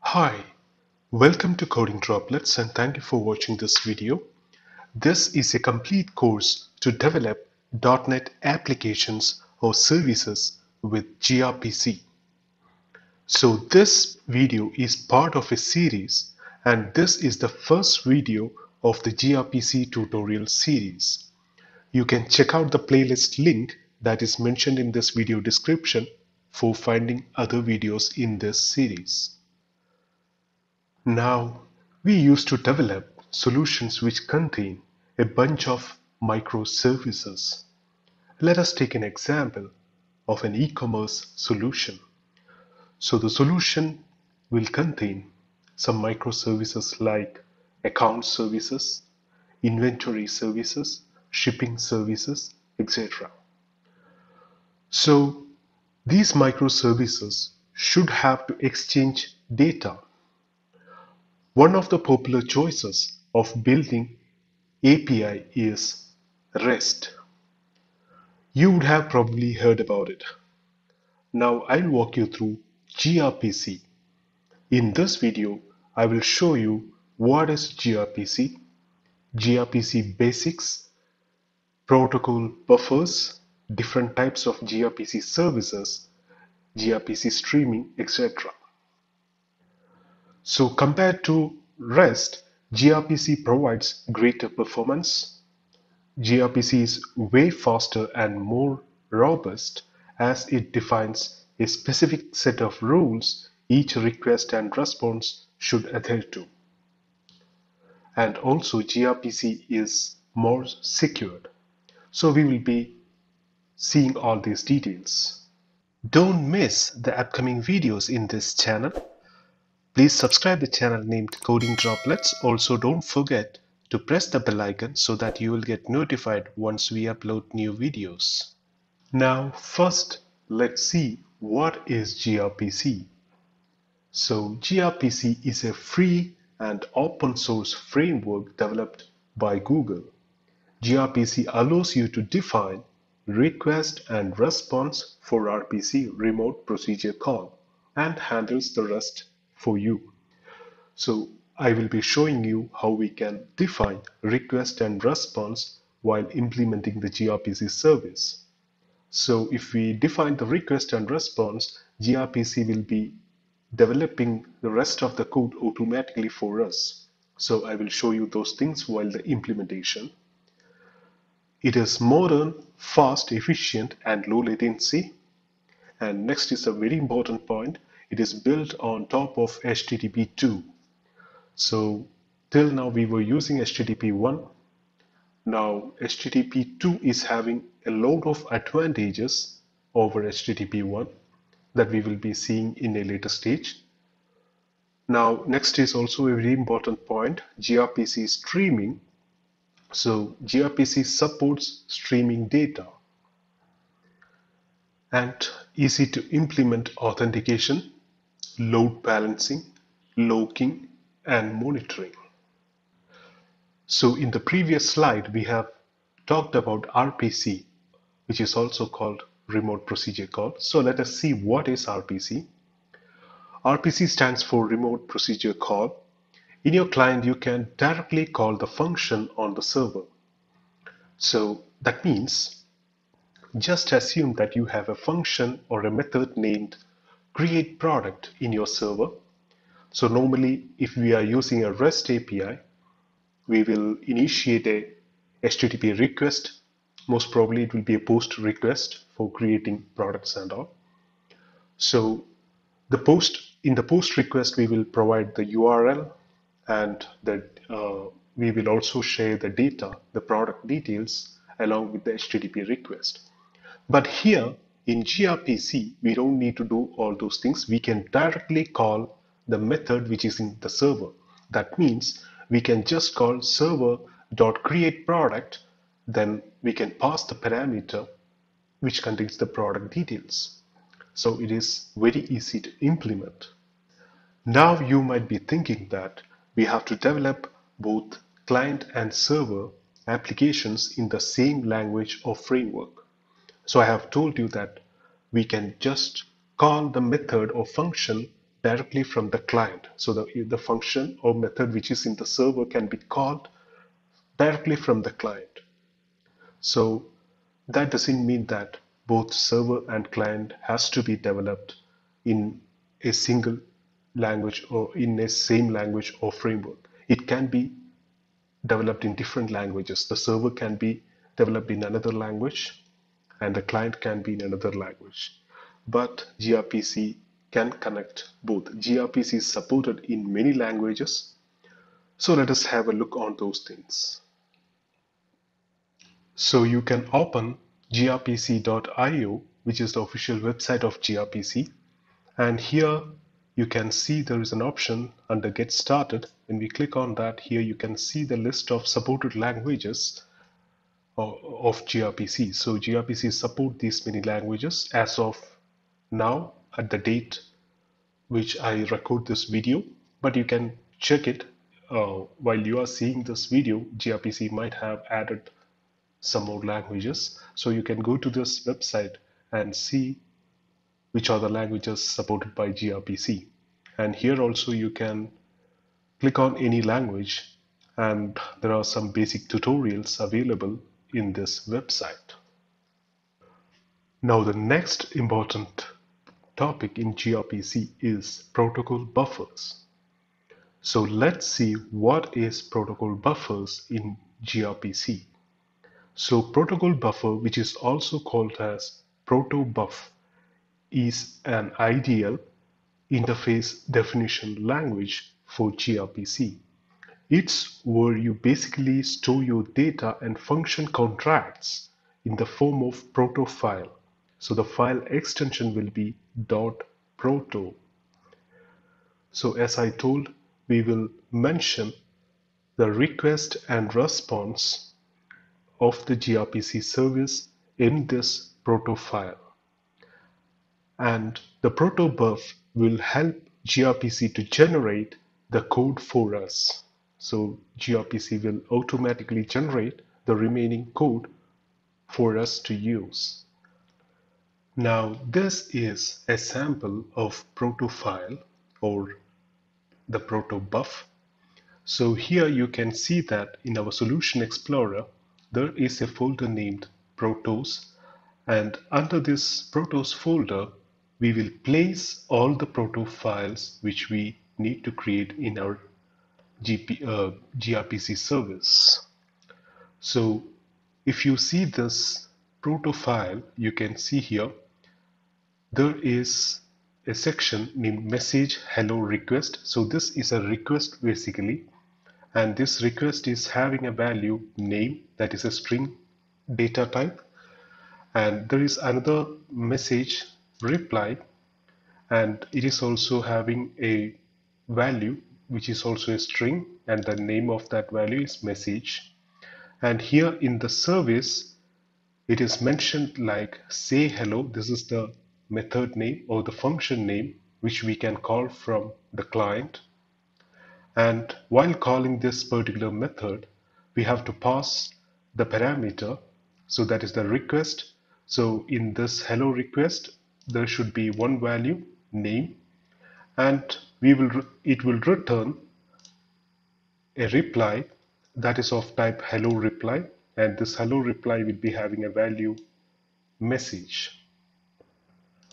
Hi, welcome to Coding Droplets and thank you for watching this video. This is a complete course to develop .NET applications or services with gRPC. So this video is part of a series and this is the first video of the gRPC tutorial series. You can check out the playlist link that is mentioned in this video description for finding other videos in this series. Now, we used to develop solutions which contain a bunch of microservices. Let us take an example of an e-commerce solution. So the solution will contain some microservices like account services, inventory services, shipping services, etc. So these microservices should have to exchange data. One of the popular choices of building API is REST. You would have probably heard about it. Now I'll walk you through gRPC. In this video, I will show you what is gRPC, gRPC basics, protocol buffers, different types of gRPC services, gRPC streaming, etc. So compared to REST, gRPC provides greater performance. gRPC is way faster and more robust as it defines a specific set of rules each request and response should adhere to. And also gRPC is more secured. So we will be seeing all these details. Don't miss the upcoming videos in this channel. Please subscribe the channel named Coding Droplets. Also, don't forget to press the bell icon so that you will get notified once we upload new videos. Now, first, let's see what is gRPC. So, gRPC is a free and open source framework developed by Google. gRPC allows you to define request and response for RPC remote procedure call and handles the rest for you. So I will be showing you how we can define request and response while implementing the gRPC service. So if we define the request and response, gRPC will be developing the rest of the code automatically for us. So I will show you those things while the implementation. It is modern, fast, efficient, and low latency. And next is a very important point. It is built on top of HTTP2. So till now we were using HTTP1. Now HTTP2 is having a lot of advantages over HTTP1 that we will be seeing in a later stage. Now next is also a very important point, gRPC streaming. So gRPC supports streaming data and easy to implement authentication, load balancing, locking, and monitoring. So in the previous slide, we have talked about RPC, which is also called remote procedure call. So let us see what is RPC. RPC stands for remote procedure call. In your client, you can directly call the function on the server. So that means just assume that you have a function or a method named createProduct in your server. So normally, if we are using a REST API, we will initiate a HTTP request. Most probably it will be a POST request for creating products and all. So in the POST request, we will provide the URL and we will also share the data, the product details along with the HTTP request. But here in gRPC, we don't need to do all those things. We can directly call the method which is in the server. That means we can just call server.createProduct, then we can pass the parameter which contains the product details. So it is very easy to implement. Now you might be thinking that we have to develop both client and server applications in the same language or framework. So I have told you that we can just call the method or function directly from the client. So the function or method which is in the server can be called directly from the client. So that doesn't mean that both server and client has to be developed in a single language or in a same language or framework. It can be developed in different languages. The server can be developed in another language and the client can be in another language. But gRPC can connect both. gRPC is supported in many languages. So let us have a look on those things. So you can open grpc.io, which is the official website of gRPC. And here you can see there is an option under Get Started. When we click on that, here you can see the list of supported languages of gRPC. So gRPC support these many languages as of now at the date which I record this video, but you can check it while you are seeing this video. gRPC might have added some more languages, so you can go to this website and see which are the languages supported by gRPC. And here also you can click on any language, and there are some basic tutorials available in this website. Now the next important topic in gRPC is protocol buffers. So let's see what is protocol buffers in gRPC. So protocol buffer, which is also called as protobuf, is an IDL interface definition language for gRPC. It's where you basically store your data and function contracts in the form of proto file. So the file extension will be .proto. So as I told, we will mention the request and response of the gRPC service in this proto file. And the protobuf will help gRPC to generate the code for us. So gRPC will automatically generate the remaining code for us to use. Now this is a sample of protofile or the protobuf. So here you can see that in our Solution Explorer there is a folder named Protos, and under this Protos folder we will place all the protofiles which we need to create in our gRPC service. So if you see this protofile, you can see here there is a section named message hello request. So this is a request basically, and this request is having a value name, that is a string data type, and there is another message reply, and it is also having a value which is also a string, and the name of that value is message. And here in the service it is mentioned like say hello. This is the method name or the function name which we can call from the client, and while calling this particular method we have to pass the parameter, so that is the request. So in this hello request there should be one value name, and it will return a reply that is of type hello reply, and this hello reply will be having a value message.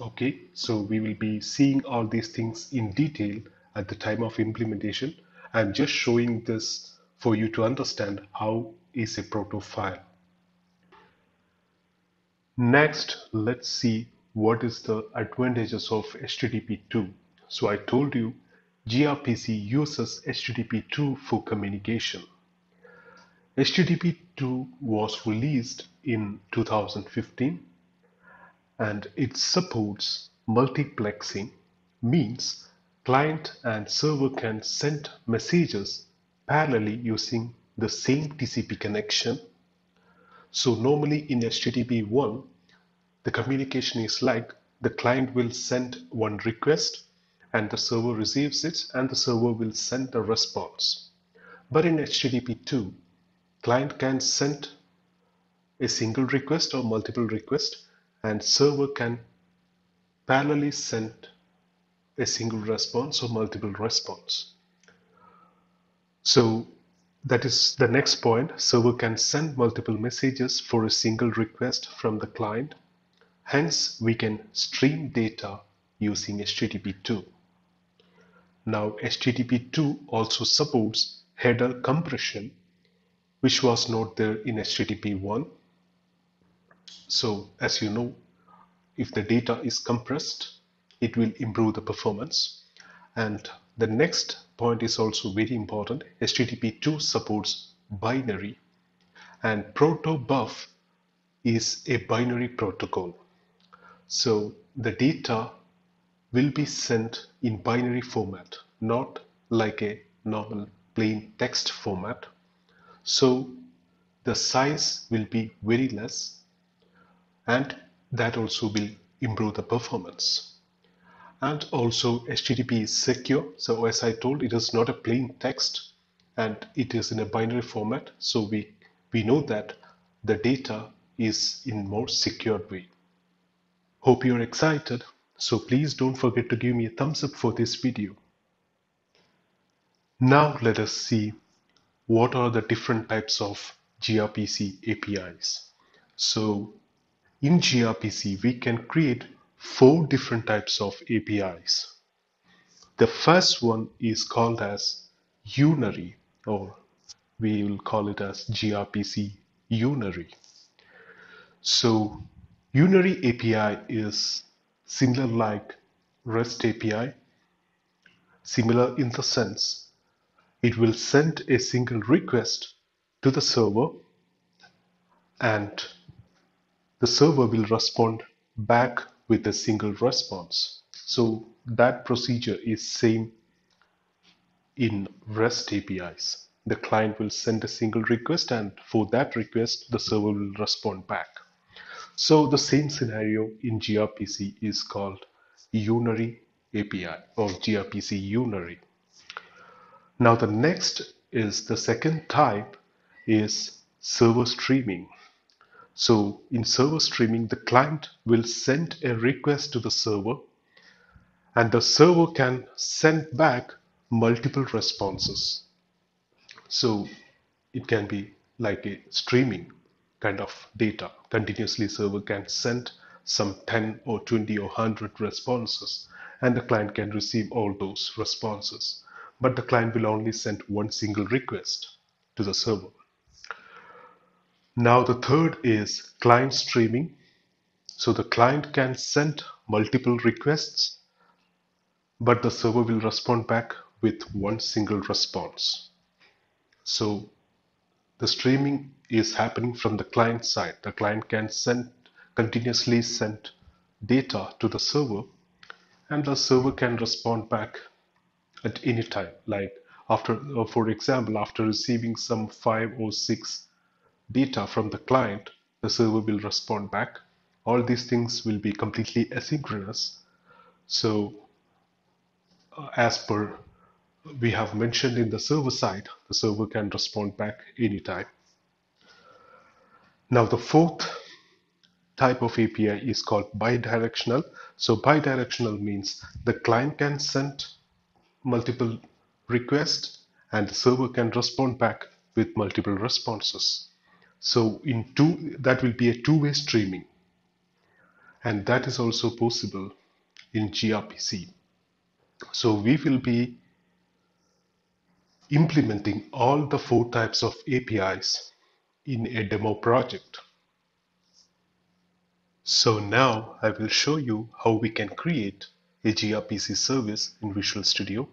Okay, so we will be seeing all these things in detail at the time of implementation. I'm just showing this for you to understand how is a protofile. Next, let's see what is the advantages of HTTP2. So I told you gRPC uses HTTP2 for communication. HTTP2 was released in 2015 and it supports multiplexing, means client and server can send messages parallelly using the same TCP connection. So normally in HTTP1 the communication is like the client will send one request and the server receives it and the server will send the response. But in HTTP2, client can send a single request or multiple requests, and server can parallelly send a single response or multiple response. So that is the next point. Server can send multiple messages for a single request from the client. Hence, we can stream data using HTTP2. Now, HTTP2 also supports header compression, which was not there in HTTP1. So, as you know, if the data is compressed, it will improve the performance. And the next point is also very important. HTTP2 supports binary, and protobuf is a binary protocol. So the data will be sent in binary format, not like a normal plain text format. So the size will be very less, and that also will improve the performance. And also HTTP is secure. So as I told, it is not a plain text and it is in a binary format. So we know that the data is in more secured way. Hope you're excited. So please don't forget to give me a thumbs up for this video. Now let us see what are the different types of gRPC APIs. So in gRPC, we can create 4 different types of APIs. The first one is called as unary, or we will call it as gRPC unary. So unary API is similar like REST API, similar in the sense it will send a single request to the server and the server will respond back with a single response. So that procedure is same in REST APIs. The client will send a single request, and for that request the server will respond back. So the same scenario in gRPC is called unary API or gRPC unary. Now the next is the second type is server streaming. So in server streaming, the client will send a request to the server and the server can send back multiple responses. So it can be like a streaming kind of data. Continuously, server can send some 10 or 20 or 100 responses and the client can receive all those responses. But the client will only send one single request to the server. Now the third is client streaming. So the client can send multiple requests, but the server will respond back with one single response. So the streaming is happening from the client side. The client can continuously send data to the server and the server can respond back at any time. Like after, for example, after receiving some 5 or 6 data from the client, the server will respond back. All these things will be completely asynchronous. So as per we have mentioned in the server side, the server can respond back anytime. Now the fourth type of API is called bidirectional. So bidirectional means the client can send multiple requests and the server can respond back with multiple responses. So that will be a two-way streaming, and that is also possible in gRPC. So we will be implementing all the 4 types of APIs in a demo project. So now I will show you how we can create a gRPC service in Visual Studio.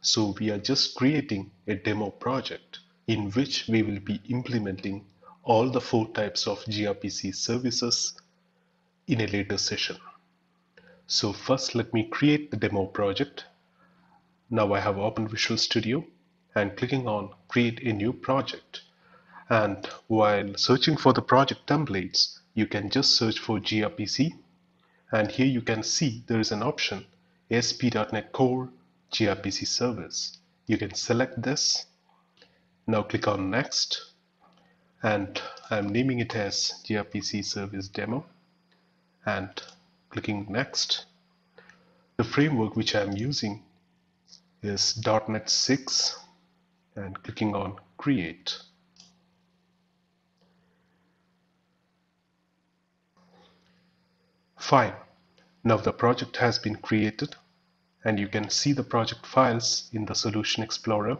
So we are just creating a demo project in which we will be implementing all the 4 types of gRPC services in a later session. So first, let me create the demo project. Now I have opened Visual Studio and clicking on Create a New Project. And while searching for the project templates, you can just search for gRPC. And here you can see there is an option, ASP.NET Core gRPC Service. You can select this. Now click on Next, and I'm naming it as gRPC Service Demo. and clicking next. The framework which I'm using is .NET 6 and clicking on create. Fine. Now the project has been created and you can see the project files in the Solution Explorer.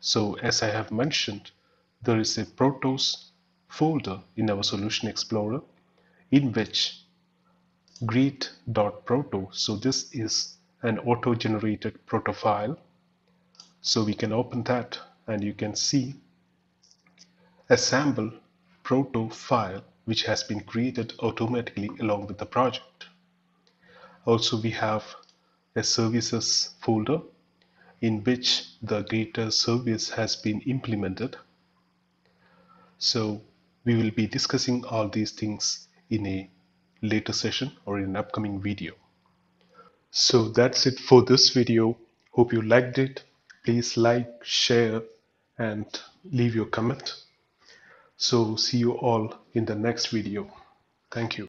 So as I have mentioned, there is a Protos folder in our Solution Explorer in which greet.proto, so this is an auto-generated proto file. So we can open that and you can see a sample proto file which has been created automatically along with the project. Also we have a services folder in which the greeter service has been implemented. So we will be discussing all these things in a later session or in an upcoming video. So that's it for this video. Hope you liked it. Please like, share and leave your comment. So see you all in the next video. Thank you.